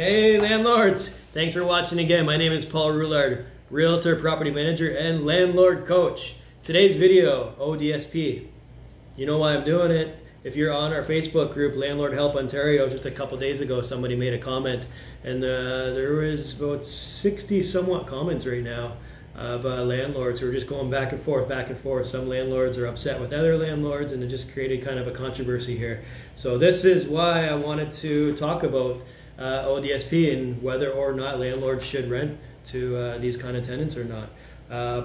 Hey landlords, thanks for watching again. My name is Paul Rouillard, Realtor, Property Manager, and Landlord Coach. Today's video, ODSP. You know why I'm doing it. If you're on our Facebook group, Landlord Help Ontario, just a couple days ago, somebody made a comment, and there is about 60 somewhat comments right now of landlords who are just going back and forth, Some landlords are upset with other landlords, and it just created kind of a controversy here. So this is why I wanted to talk about ODSP and whether or not landlords should rent to these kind of tenants or not.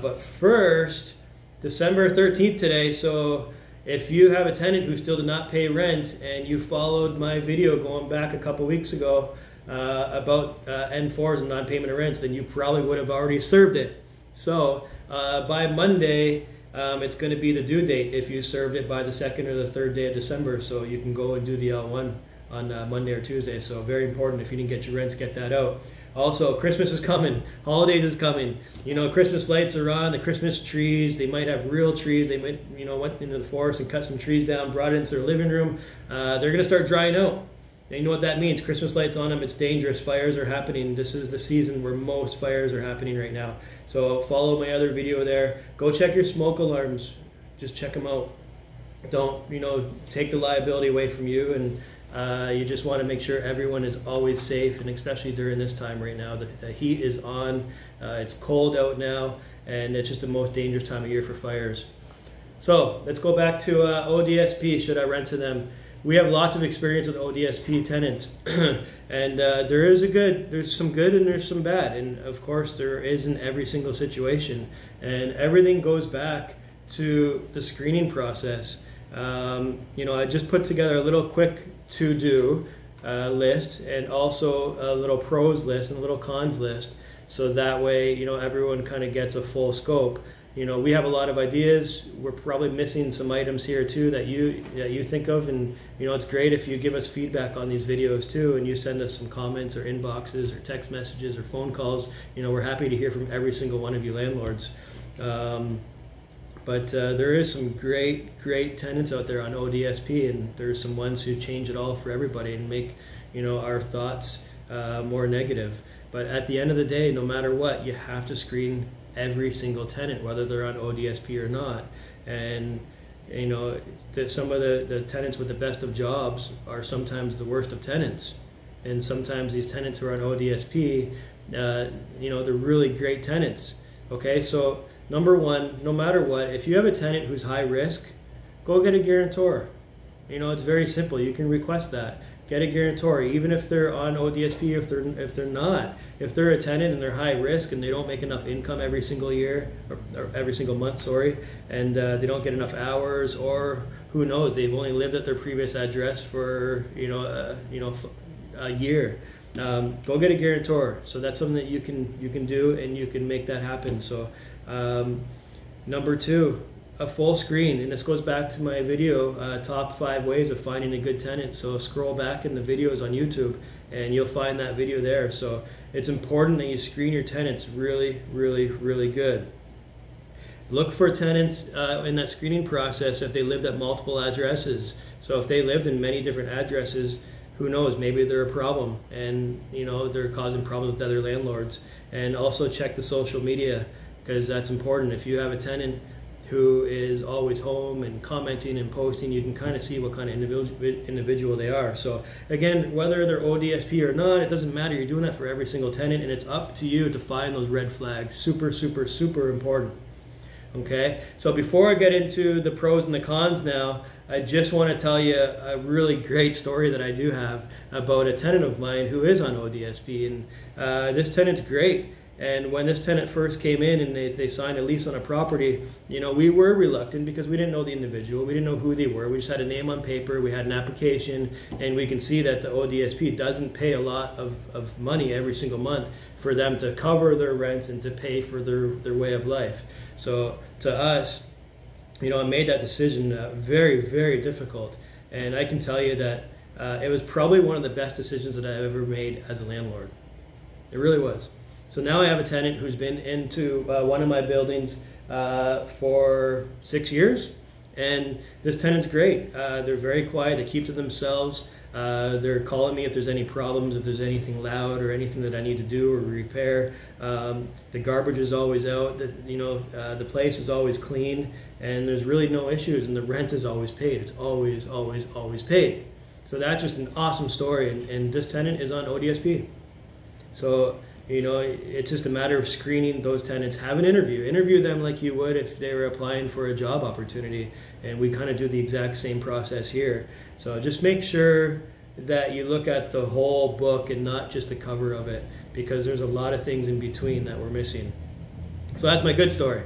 But first, December 13th today, so if you have a tenant who still did not pay rent and you followed my video going back a couple weeks ago about N4s and non-payment of rents, then you probably would have already served it. So by Monday, it's going to be the due date if you served it by the second or the third day of December, so you can go and do the L1 on Monday or Tuesday. So very important, if you didn't get your rents, get that out. Also, Christmas is coming, holidays is coming. You know, Christmas lights are on, the Christmas trees, they might have real trees, they might, you know, went into the forest and cut some trees down, brought it into their living room. They're gonna start drying out. And you know what that means, Christmas lights on them, it's dangerous, fires are happening. This is the season where most fires are happening right now. So follow my other video there. Go check your smoke alarms, just check them out. Don't, you know, take the liability away from you, and you just want to make sure everyone is always safe, and especially during this time right now. The heat is on, it's cold out now, and it's just the most dangerous time of year for fires. So let's go back to ODSP, should I rent to them? We have lots of experience with ODSP tenants, and there's some good and there's some bad, and of course there is in every single situation, and everything goes back to the screening process. You know, I just put together a little quick to-do list, and also a little pros list and a little cons list, so that way, you know, everyone kind of gets a full scope. You know, we have a lot of ideas. We're probably missing some items here too that you think of, and you know, it's great if you give us feedback on these videos too, and you send us some comments or inboxes or text messages or phone calls. You know, we're happy to hear from every single one of you landlords. But there is some great tenants out there on ODSP, and there's some ones who change it all for everybody and make, you know, our thoughts more negative. But at the end of the day, no matter what, you have to screen every single tenant, whether they're on ODSP or not. And you know, some of the tenants with the best of jobs are sometimes the worst of tenants. And sometimes these tenants who are on ODSP, you know, they're really great tenants. Okay, so number one, no matter what, if you have a tenant who's high risk, go get a guarantor. You know, it's very simple. You can request that. Get a guarantor, even if they're on ODSP, if they're not. If they're a tenant and they're high risk and they don't make enough income every single year, or every single month, sorry, and they don't get enough hours, or who knows, they've only lived at their previous address for, you know, a year. Go get a guarantor. So that's something that you can do, and you can make that happen. So number two, a full screen, and this goes back to my video, top 5 ways of finding a good tenant. So scroll back in the videos on YouTube and you'll find that video there. So it's important that you screen your tenants really good. Look for tenants in that screening process if they lived at multiple addresses. So if they lived in many different addresses, who knows, maybe they're a problem, and you know, they're causing problems with other landlords. And also check the social media, because that's important. If you have a tenant who is always home and commenting and posting, you can kind of see what kind of individual they are. So again, whether they're ODSP or not, it doesn't matter. You're doing that for every single tenant, and it's up to you to find those red flags. Super important. Okay, so before I get into the pros and the cons now, I just want to tell you a really great story that I do have about a tenant of mine who is on ODSP, and this tenant's great. And when this tenant first came in and they signed a lease on a property, you know, we were reluctant because we didn't know the individual. We didn't know who they were. We just had a name on paper. We had an application, and we can see that the ODSP doesn't pay a lot of money every single month for them to cover their rents and to pay for their way of life. So to us, you know, I made that decision very difficult. And I can tell you that it was probably one of the best decisions that I've ever made as a landlord. It really was. So now I have a tenant who's been into one of my buildings for 6 years, and this tenant's great. They're very quiet, they keep to themselves. They're calling me if there's any problems, if there's anything loud or anything that I need to do or repair. The garbage is always out, the place is always clean, and there's really no issues, and the rent is always paid. It's always, always, always paid. So that's just an awesome story, and this tenant is on ODSP. So, you know, it's just a matter of screening those tenants, have an interview, interview them like you would if they were applying for a job opportunity. And we kind of do the exact same process here. So just make sure that you look at the whole book and not just the cover of it, because there's a lot of things in between that we're missing. So that's my good story,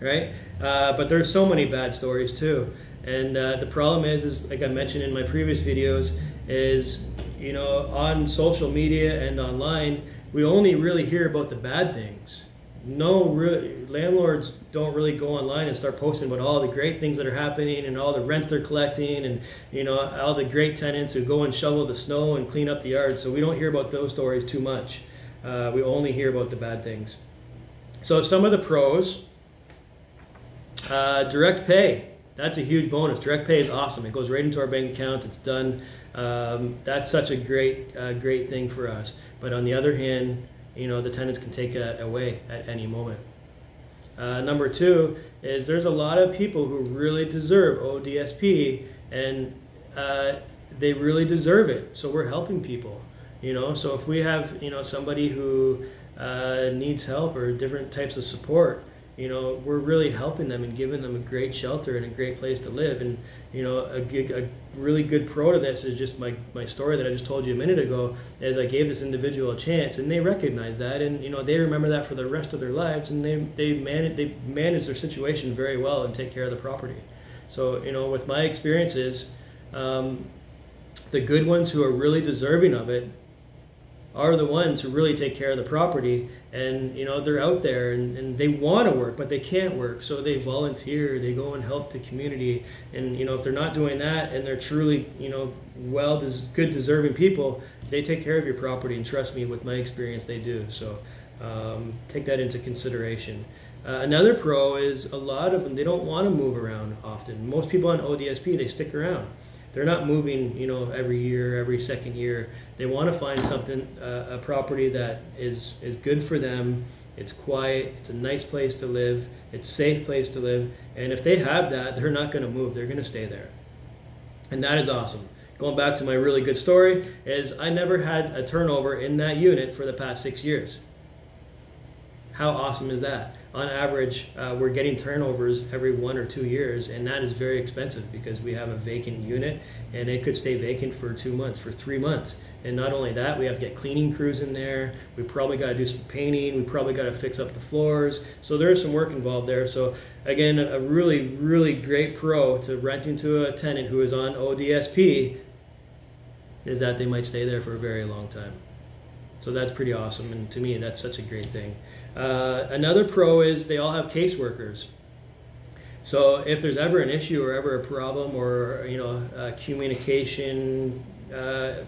right? But there's so many bad stories too. And the problem is like I mentioned in my previous videos, is, you know, on social media and online, we only really hear about the bad things. Landlords don't really go online and start posting about all the great things that are happening and all the rents they're collecting and, you know, all the great tenants who go and shovel the snow and clean up the yard. So we don't hear about those stories too much. We only hear about the bad things. So some of the pros, direct pay. That's a huge bonus. Direct pay is awesome. It goes right into our bank account. It's done. That's such a great, great thing for us. But on the other hand, you know, the tenants can take that away at any moment. Number two is there's a lot of people who really deserve ODSP, and they really deserve it. So we're helping people, you know. So if we have, you know, somebody who needs help or different types of support, you know, we're really helping them and giving them a great shelter and a great place to live. And, you know, a really good pro to this is just my story that I just told you a minute ago, is I gave this individual a chance, and they recognize that, and, you know, they remember that for the rest of their lives, and they manage their situation very well and take care of the property. So, you know, with my experiences, the good ones who are really deserving of it are the ones who really take care of the property, and, you know, they're out there and they want to work, but they can't work. So they volunteer, they go and help the community. And, you know, if they're not doing that and they're truly, you know, good deserving people, they take care of your property. And trust me, with my experience, they do. So take that into consideration. Another pro is a lot of them, they don't want to move around often. Most people on ODSP, they stick around. They're not moving, you know, every year, every second year. They want to find something, a property that is good for them. It's quiet. It's a nice place to live. It's a safe place to live. And if they have that, they're not going to move. They're going to stay there. And that is awesome. Going back to my really good story is I never had a turnover in that unit for the past 6 years. How awesome is that? On average, we're getting turnovers every 1 or 2 years, and that is very expensive because we have a vacant unit, and it could stay vacant for 2 months, for 3 months. And not only that, we have to get cleaning crews in there. We probably got to do some painting. We probably got to fix up the floors. So there is some work involved there. So again, a really, really great pro to renting to a tenant who is on ODSP is that they might stay there for a very long time. So that's pretty awesome, and to me, that's such a great thing. Another pro is they all have caseworkers. So if there's ever an issue or ever a problem or, you know, a communication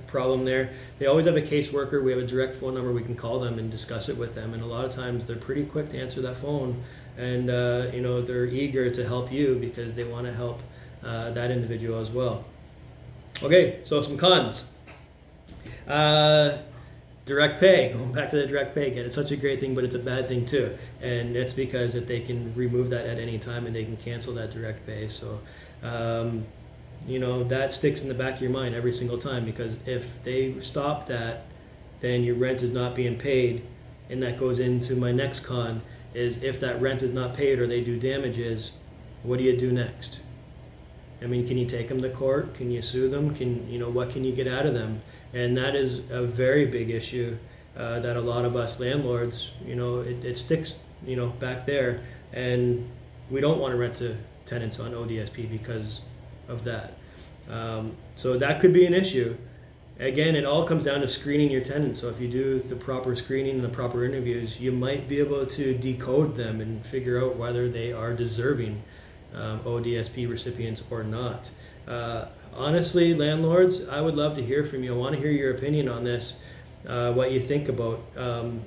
problem there, they always have a caseworker. We have a direct phone number. We can call them and discuss it with them. And a lot of times they're pretty quick to answer that phone, and, you know, they're eager to help you because they want to help that individual as well. Okay, so some cons. Direct pay, going back to the direct pay again, it's such a great thing, but it's a bad thing too. And it's because that they can remove that at any time and they can cancel that direct pay. So, you know, that sticks in the back of your mind every single time, because if they stop that, then your rent is not being paid. And that goes into my next con, is if that rent is not paid or they do damages, what do you do next? I mean, can you take them to court? Can you sue them? Can, you know, what can you get out of them? And that is a very big issue that a lot of us landlords, you know, it sticks, you know, back there, and we don't want to rent to tenants on ODSP because of that. So that could be an issue. Again, it all comes down to screening your tenants. So if you do the proper screening and the proper interviews, you might be able to decode them and figure out whether they are deserving ODSP recipients or not. Honestly, landlords, I would love to hear from you. I want to hear your opinion on this, what you think about,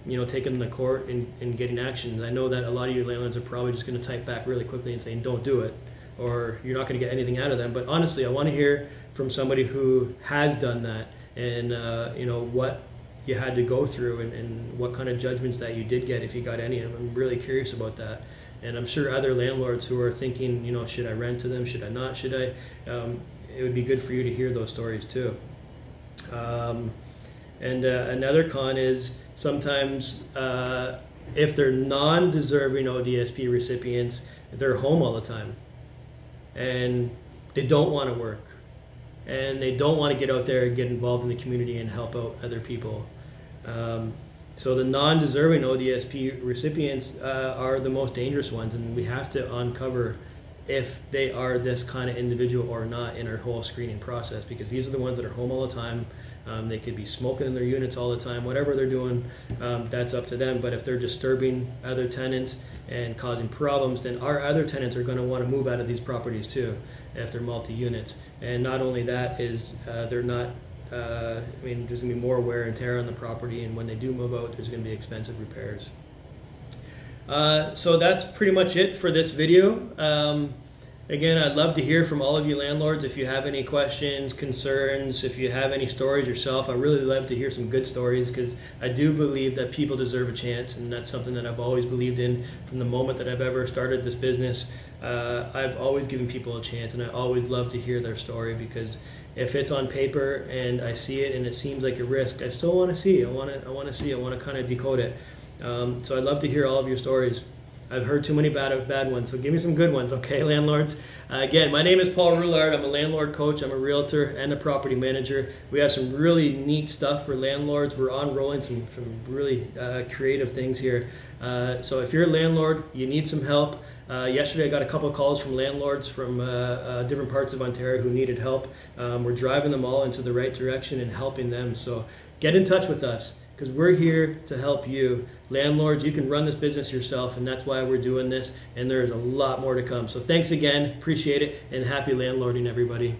you know, taking them to court and getting actions. I know that a lot of your landlords are probably just going to type back really quickly and saying, don't do it, or you're not going to get anything out of them. But honestly, I want to hear from somebody who has done that, and you know, what you had to go through, and what kind of judgments that you did get, if you got any. I'm really curious about that. And I'm sure other landlords who are thinking, you know, should I rent to them? Should I not? Should I? It would be good for you to hear those stories too. Another con is sometimes if they're non-deserving ODSP recipients, they're home all the time, and they don't want to work, and they don't want to get out there and get involved in the community and help out other people. So the non-deserving ODSP recipients are the most dangerous ones, and we have to uncover if they are this kind of individual or not in our whole screening process, because these are the ones that are home all the time. They could be smoking in their units all the time, whatever they're doing, that's up to them. But if they're disturbing other tenants and causing problems, then our other tenants are going to want to move out of these properties too, if they're multi-units. And not only that is they're not, I mean, there's going to be more wear and tear on the property, and when they do move out, there's going to be expensive repairs. So that's pretty much it for this video. Again, I'd love to hear from all of you landlords. If you have any questions, concerns, if you have any stories yourself, I really love to hear some good stories, because I do believe that people deserve a chance, and that's something that I've always believed in from the moment that I've ever started this business. I've always given people a chance, and I always love to hear their story, because if it's on paper and I see it and it seems like a risk, I still want to see. I want to kind of decode it. So I'd love to hear all of your stories. I've heard too many bad ones, so give me some good ones, okay, landlords? Again, my name is Paul Rouillard. I'm a landlord coach, I'm a realtor, and a property manager. We have some really neat stuff for landlords. We're unrolling some really creative things here. So if you're a landlord, you need some help. Yesterday I got a couple of calls from landlords from different parts of Ontario who needed help. We're driving them all into the right direction and helping them, so get in touch with us, because we're here to help you. Landlords, you can run this business yourself, and that's why we're doing this, and there's a lot more to come. So thanks again, appreciate it, and happy landlording, everybody.